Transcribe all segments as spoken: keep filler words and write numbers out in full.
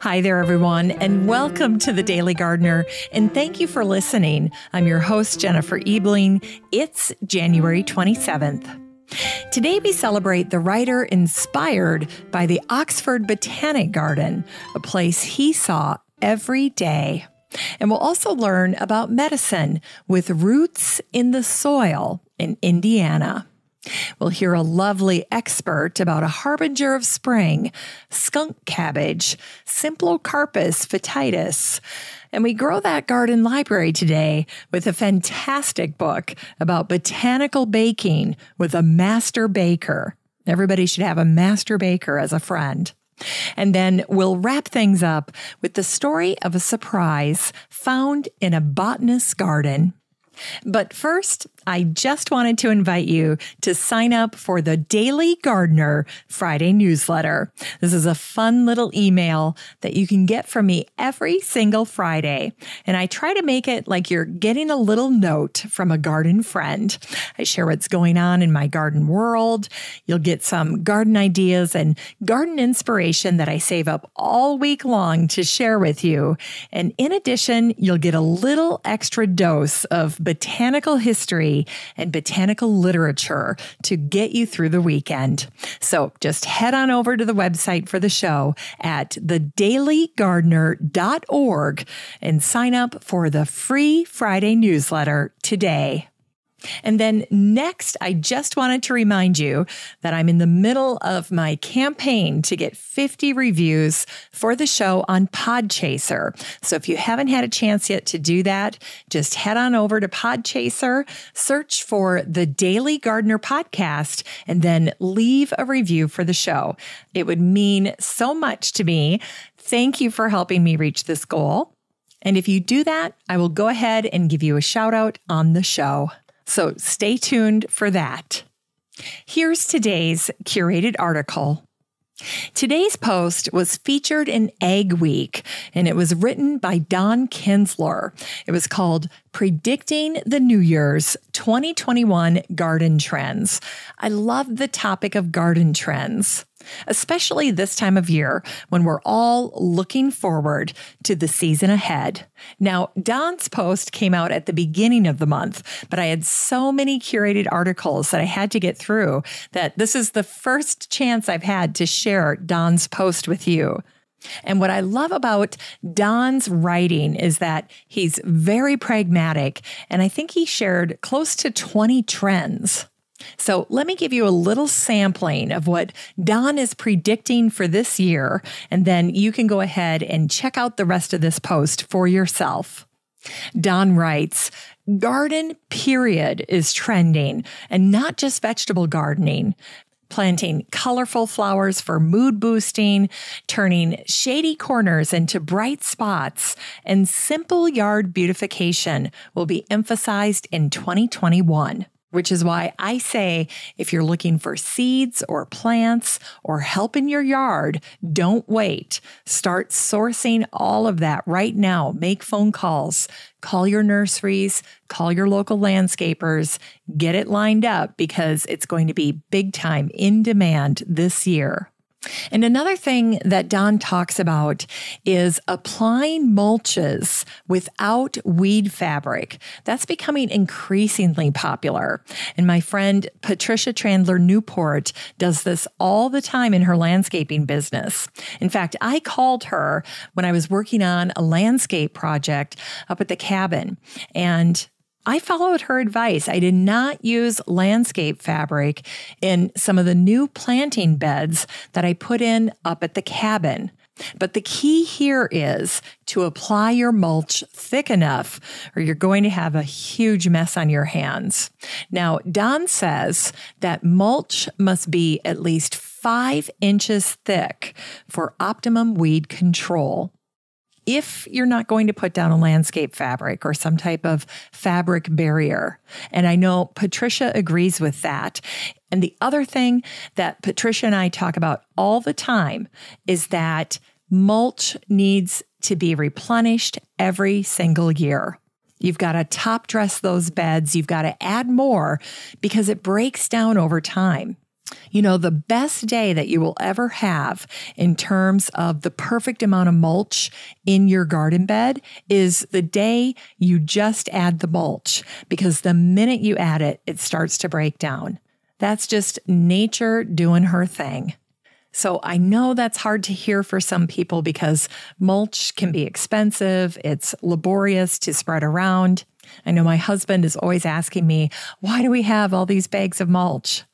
Hi there, everyone, and welcome to The Daily Gardener, and thank you for listening. I'm your host, Jennifer Ebeling. It's January twenty-seventh. Today, we celebrate the writer inspired by the Oxford Botanic Garden, a place he saw every day. And we'll also learn about medicine with roots in the soil in Indiana. We'll hear a lovely expert about a harbinger of spring, skunk cabbage, Symplocarpus foetidus. And we grow that garden library today with a fantastic book about botanical baking with a master baker. Everybody should have a master baker as a friend. And then we'll wrap things up with the story of a surprise found in a botanist's garden. But first, I just wanted to invite you to sign up for the Daily Gardener Friday newsletter. This is a fun little email that you can get from me every single Friday. And I try to make it like you're getting a little note from a garden friend. I share what's going on in my garden world. You'll get some garden ideas and garden inspiration that I save up all week long to share with you. And in addition, you'll get a little extra dose of botanical history and botanical literature to get you through the weekend. So just head on over to the website for the show at the daily gardener dot org and sign up for the free Friday newsletter today. And then next, I just wanted to remind you that I'm in the middle of my campaign to get fifty reviews for the show on Podchaser. So if you haven't had a chance yet to do that, just head on over to Podchaser, search for The Daily Gardener Podcast, and then leave a review for the show. It would mean so much to me. Thank you for helping me reach this goal. And if you do that, I will go ahead and give you a shout out on the show. So stay tuned for that. Here's today's curated article. Today's post was featured in Ag Week, and it was written by Don Kinzler. It was called Predicting the New Year's twenty twenty-one Garden Trends. I love the topic of garden trends, especially this time of year when we're all looking forward to the season ahead. Now, Don's post came out at the beginning of the month, but I had so many curated articles that I had to get through that this is the first chance I've had to share Don's post with you. And what I love about Don's writing is that he's very pragmatic, and I think he shared close to twenty trends. So let me give you a little sampling of what Don is predicting for this year, and then you can go ahead and check out the rest of this post for yourself. Don writes, garden period is trending, and not just vegetable gardening. Planting colorful flowers for mood boosting, turning shady corners into bright spots, and simple yard beautification will be emphasized in twenty twenty-one. Which is why I say if you're looking for seeds or plants or help in your yard, don't wait. Start sourcing all of that right now. Make phone calls, call your nurseries, call your local landscapers, get it lined up because it's going to be big time in demand this year. And another thing that Don talks about is applying mulches without weed fabric. That's becoming increasingly popular. And my friend Patricia Trandler Newport does this all the time in her landscaping business. In fact, I called her when I was working on a landscape project up at the cabin, and I followed her advice. I did not use landscape fabric in some of the new planting beds that I put in up at the cabin. But the key here is to apply your mulch thick enough, or you're going to have a huge mess on your hands. Now, Don says that mulch must be at least five inches thick for optimum weed control. If you're not going to put down a landscape fabric or some type of fabric barrier. And I know Patricia agrees with that. And the other thing that Patricia and I talk about all the time is that mulch needs to be replenished every single year. You've got to top dress those beds. You've got to add more because it breaks down over time. You know, the best day that you will ever have in terms of the perfect amount of mulch in your garden bed is the day you just add the mulch, because the minute you add it, it starts to break down. That's just nature doing her thing. So I know that's hard to hear for some people because mulch can be expensive. It's laborious to spread around. I know my husband is always asking me, why do we have all these bags of mulch?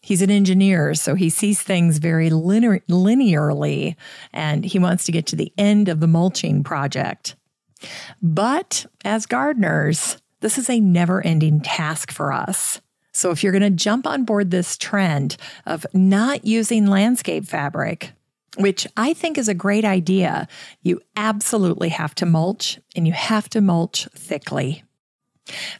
He's an engineer, so he sees things very linear, linearly, and he wants to get to the end of the mulching project. But as gardeners, this is a never-ending task for us. So if you're going to jump on board this trend of not using landscape fabric, which I think is a great idea, you absolutely have to mulch, and you have to mulch thickly.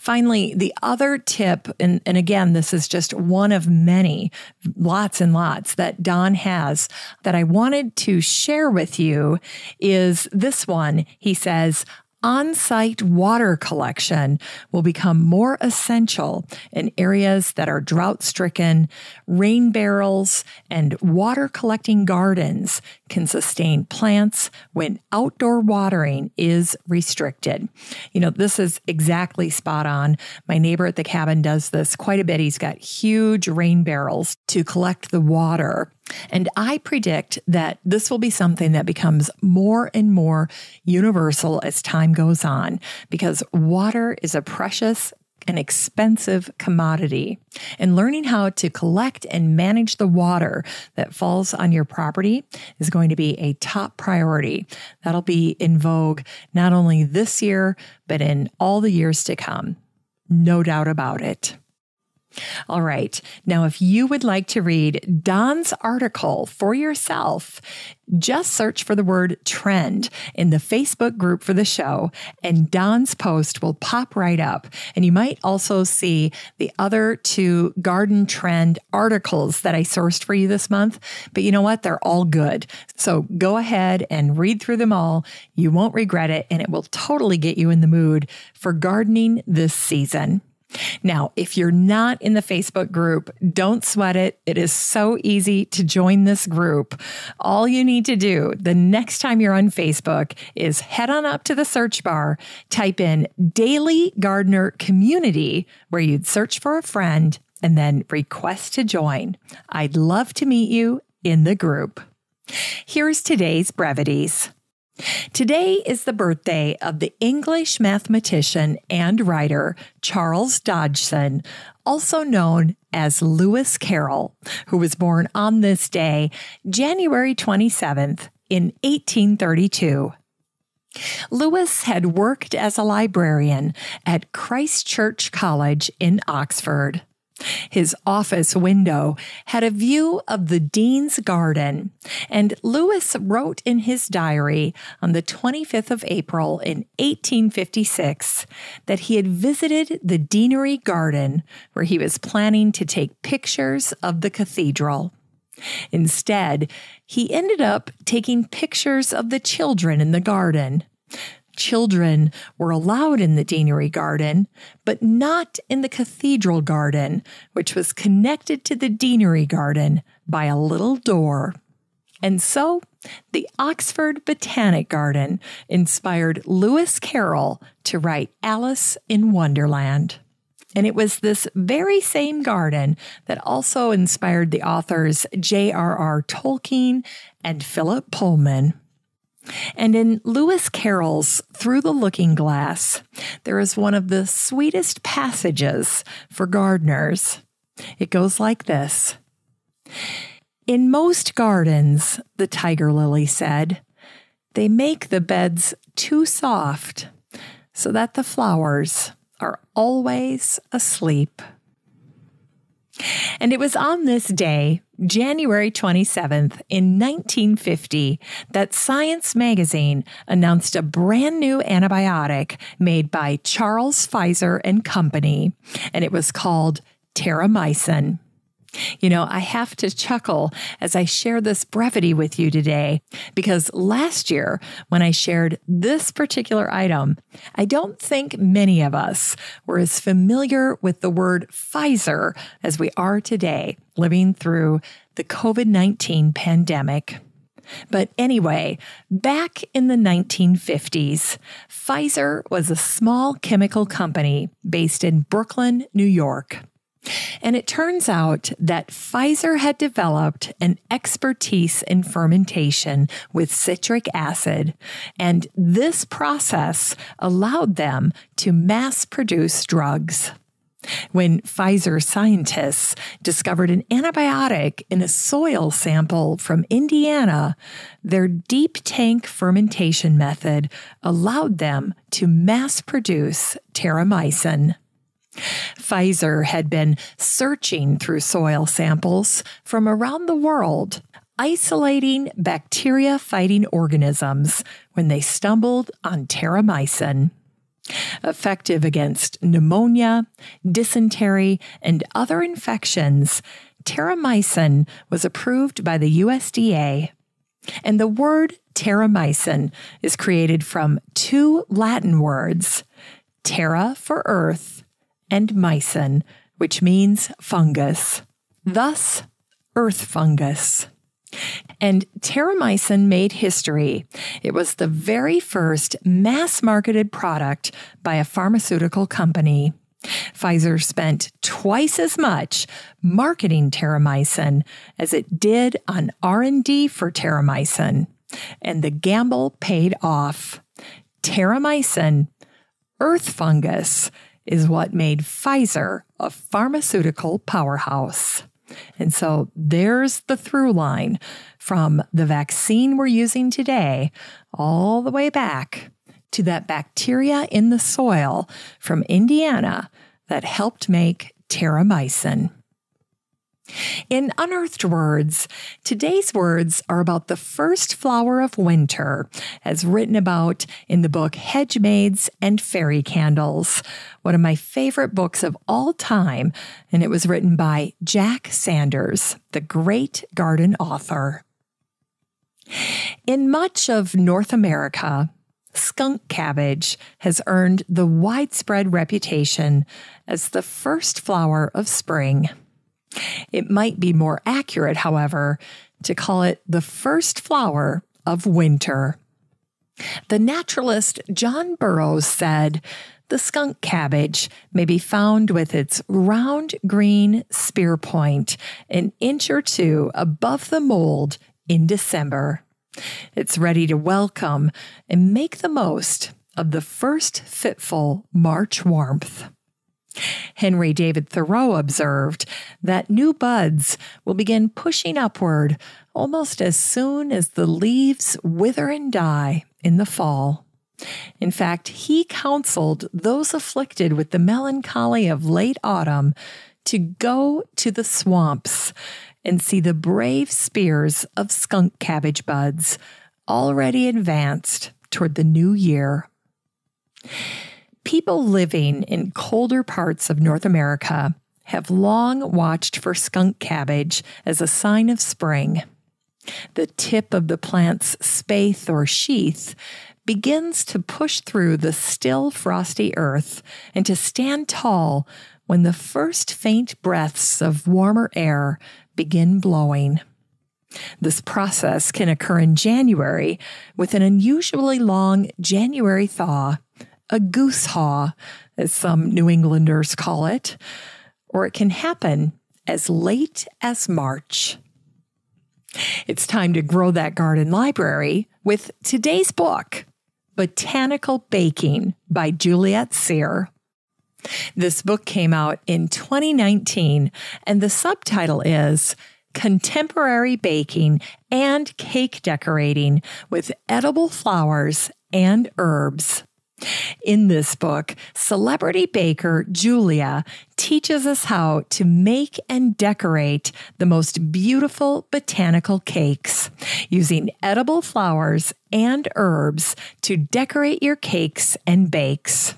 Finally, the other tip, and, and again, this is just one of many, lots and lots that Don has that I wanted to share with you, is this one. He says, on-site water collection will become more essential in areas that are drought-stricken. Rain barrels and water-collecting gardens can sustain plants when outdoor watering is restricted. You know, this is exactly spot on. My neighbor at the cabin does this quite a bit. He's got huge rain barrels to collect the water. And I predict that this will be something that becomes more and more universal as time goes on, because water is a precious and expensive commodity. And learning how to collect and manage the water that falls on your property is going to be a top priority. That'll be in vogue not only this year, but in all the years to come. No doubt about it. All right. Now, if you would like to read Don's article for yourself, just search for the word trend in the Facebook group for the show, and Don's post will pop right up. And you might also see the other two garden trend articles that I sourced for you this month. But you know what? They're all good. So go ahead and read through them all. You won't regret it, and it will totally get you in the mood for gardening this season. Now, if you're not in the Facebook group, don't sweat it. It is so easy to join this group. All you need to do the next time you're on Facebook is head on up to the search bar, type in Daily Gardener Community, where you'd search for a friend, and then request to join. I'd love to meet you in the group. Here's today's brevities. Today is the birthday of the English mathematician and writer Charles Dodgson, also known as Lewis Carroll, who was born on this day, January twenty-seventh, in eighteen thirty-two. Lewis had worked as a librarian at Christ Church College in Oxford. His office window had a view of the Dean's Garden, and Lewis wrote in his diary on the twenty-fifth of April in eighteen fifty-six that he had visited the Deanery Garden, where he was planning to take pictures of the cathedral. Instead, he ended up taking pictures of the children in the garden. Children were allowed in the Deanery Garden, but not in the Cathedral Garden, which was connected to the Deanery Garden by a little door. And so, the Oxford Botanic Garden inspired Lewis Carroll to write Alice in Wonderland. And it was this very same garden that also inspired the authors J R R Tolkien and Philip Pullman. And in Lewis Carroll's Through the Looking Glass, there is one of the sweetest passages for gardeners. It goes like this. In most gardens, the tiger lily said, they make the beds too soft so that the flowers are always asleep. And it was on this day, January twenty-seventh, in nineteen fifty, that Science magazine announced a brand new antibiotic made by Charles Pfizer and Company, and it was called Terramycin. You know, I have to chuckle as I share this brevity with you today, because last year when I shared this particular item, I don't think many of us were as familiar with the word Pfizer as we are today, living through the COVID nineteen pandemic. But anyway, back in the nineteen fifties, Pfizer was a small chemical company based in Brooklyn, New York. And it turns out that Pfizer had developed an expertise in fermentation with citric acid, and this process allowed them to mass produce drugs. When Pfizer scientists discovered an antibiotic in a soil sample from Indiana, their deep tank fermentation method allowed them to mass produce terramycin. Pfizer had been searching through soil samples from around the world, isolating bacteria-fighting organisms when they stumbled on terramycin. Effective against pneumonia, dysentery, and other infections, terramycin was approved by the U S D A. And the word terramycin is created from two Latin words, terra for earth, and mycin, which means fungus, thus earth fungus. And terramycin made history. It was the very first mass-marketed product by a pharmaceutical company. Pfizer spent twice as much marketing terramycin as it did on R and D for terramycin, and the gamble paid off. Terramycin, earth fungus, is what made Pfizer a pharmaceutical powerhouse. And so there's the through line from the vaccine we're using today all the way back to that bacteria in the soil from Indiana that helped make terramycin. In Unearthed Words, today's words are about the first flower of winter, as written about in the book Hedge Maids and Fairy Candles, one of my favorite books of all time, and it was written by Jack Sanders, the great garden author. In much of North America, skunk cabbage has earned the widespread reputation as the first flower of spring. It might be more accurate, however, to call it the first flower of winter. The naturalist John Burroughs said, "The skunk cabbage may be found with its round green spear point an inch or two above the mold in December. It's ready to welcome and make the most of the first fitful March warmth." Henry David Thoreau observed that new buds will begin pushing upward almost as soon as the leaves wither and die in the fall. In fact, he counseled those afflicted with the melancholy of late autumn to go to the swamps and see the brave spears of skunk cabbage buds already advanced toward the new year. People living in colder parts of North America have long watched for skunk cabbage as a sign of spring. The tip of the plant's spathe or sheath begins to push through the still frosty earth and to stand tall when the first faint breaths of warmer air begin blowing. This process can occur in January with an unusually long January thaw, a goose haw, as some New Englanders call it, or it can happen as late as March. It's time to grow that garden library with today's book, Botanical Baking by Juliet Sear. This book came out in twenty nineteen, and the subtitle is Contemporary Baking and Cake Decorating with Edible Flowers and Herbs. In this book, celebrity baker Julia teaches us how to make and decorate the most beautiful botanical cakes using edible flowers and herbs to decorate your cakes and bakes.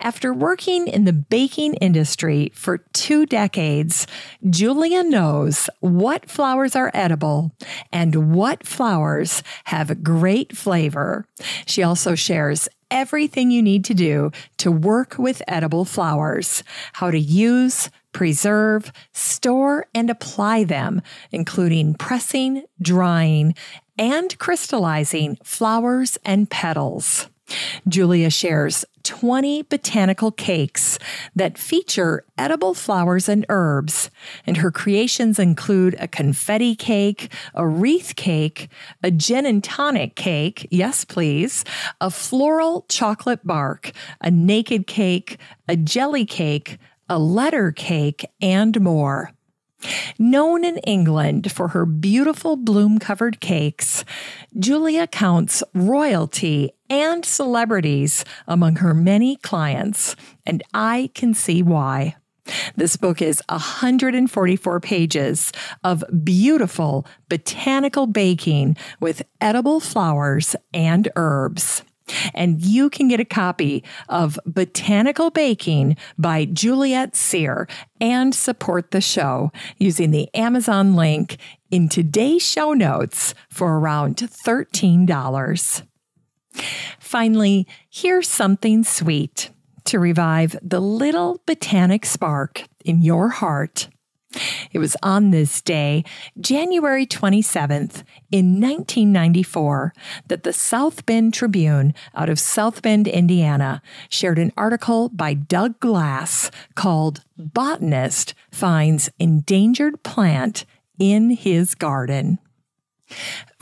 After working in the baking industry for two decades, Julia knows what flowers are edible and what flowers have great flavor. She also shares everything you need to do to work with edible flowers, how to use, preserve, store, and apply them, including pressing, drying, and crystallizing flowers and petals. Julia shares twenty botanical cakes that feature edible flowers and herbs, and her creations include a confetti cake, a wreath cake, a gin and tonic cake, yes please, a floral chocolate bark, a naked cake, a jelly cake, a letter cake, and more. Known in England for her beautiful bloom-covered cakes, Julia counts royalty and celebrities among her many clients, and I can see why. This book is one hundred forty-four pages of beautiful botanical baking with edible flowers and herbs. And you can get a copy of Botanical Baking by Juliet Sear and support the show using the Amazon link in today's show notes for around thirteen dollars. Finally, here's something sweet to revive the little botanic spark in your heart. It was on this day, January twenty-seventh, in nineteen ninety-four, that the South Bend Tribune out of South Bend, Indiana, shared an article by Doug Glass called "Botanist Finds Endangered Plant in His Garden."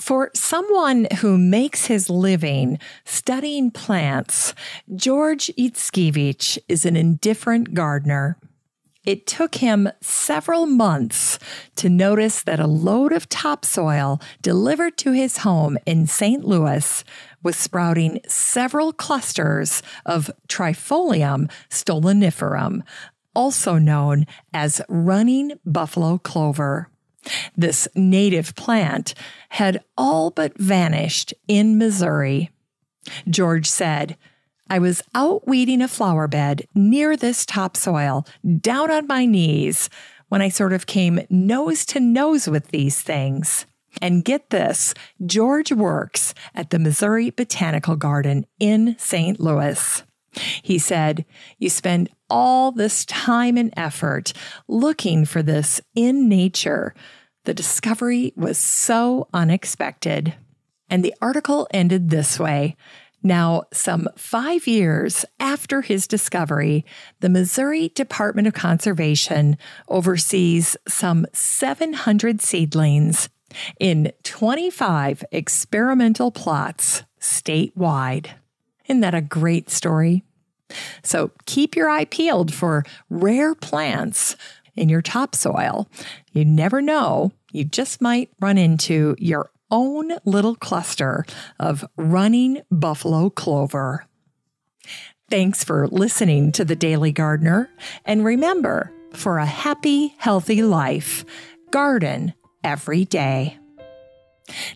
For someone who makes his living studying plants, George Yatskievych is an indifferent gardener. It took him several months to notice that a load of topsoil delivered to his home in Saint Louis was sprouting several clusters of Trifolium stoloniferum, also known as running buffalo clover. This native plant had all but vanished in Missouri. George said, "I was out weeding a flower bed near this topsoil, down on my knees, when I sort of came nose to nose with these things." And get this, George works at the Missouri Botanical Garden in Saint Louis. He said, "You spend all this time and effort looking for this in nature. The discovery was so unexpected." And the article ended this way. Now, some five years after his discovery, the Missouri Department of Conservation oversees some seven hundred seedlings in twenty-five experimental plots statewide. Isn't that a great story? So keep your eye peeled for rare plants in your topsoil. You never know, you just might run into your own little cluster of running buffalo clover. Thanks for listening to The Daily Gardener, and remember, for a happy, healthy life, garden every day.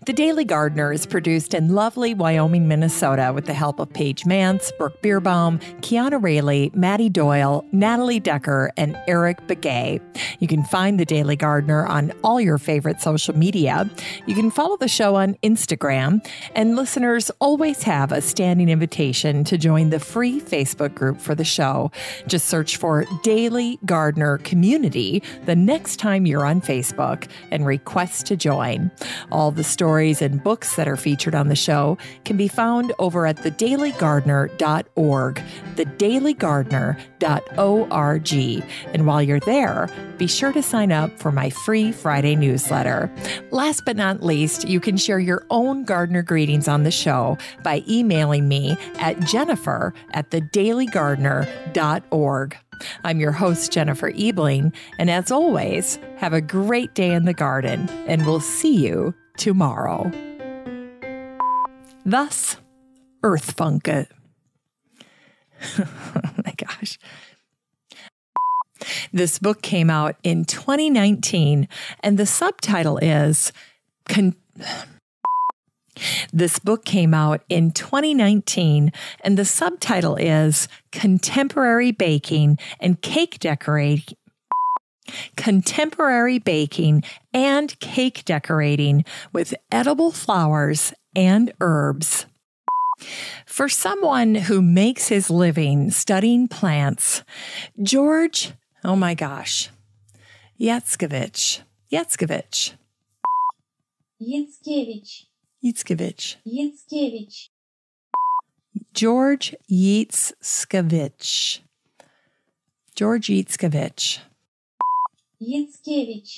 The Daily Gardener is produced in lovely Wyoming, Minnesota, with the help of Paige Mance, Brooke Beerbaum, Kiana Rayleigh, Maddie Doyle, Natalie Decker, and Eric Begay. You can find The Daily Gardener on all your favorite social media. You can follow the show on Instagram, and listeners always have a standing invitation to join the free Facebook group for the show. Just search for Daily Gardener Community the next time you're on Facebook and request to join. All the stories and books that are featured on the show can be found over at the daily gardener dot org, the daily gardener dot org. And while you're there, be sure to sign up for my free Friday newsletter. Last but not least, you can share your own gardener greetings on the show by emailing me at jennifer at the daily gardener dot org. I'm your host, Jennifer Ebeling, and as always, have a great day in the garden, and we'll see you tomorrow. Thus, Earthfunke. Oh my gosh. This book came out in twenty nineteen, and the subtitle is Con- This book came out in twenty nineteen, and the subtitle is Contemporary Baking and Cake Decorating. Contemporary Baking and Cake Decorating with Edible Flowers and Herbs. For someone who makes his living studying plants, George, oh my gosh, Yatskievych, Yatskievych. Yatskievych. Yatskievych. Yatskievych. George Yatskievych. George Yatskievych. Yatskievych.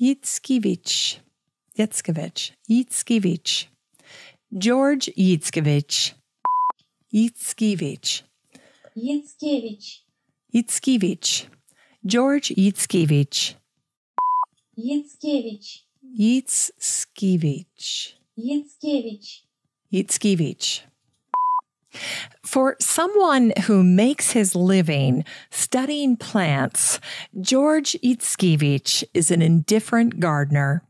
Yatskievych. Yatskievych. Yatskievych. George Yatskievych. Yatskievych. Yatskievych. Yatskievych. George Yatskievych. Yatskievych. Yatskievych. Yatskievych. Yatskievych. For someone who makes his living studying plants, George Yatskievych is an indifferent gardener.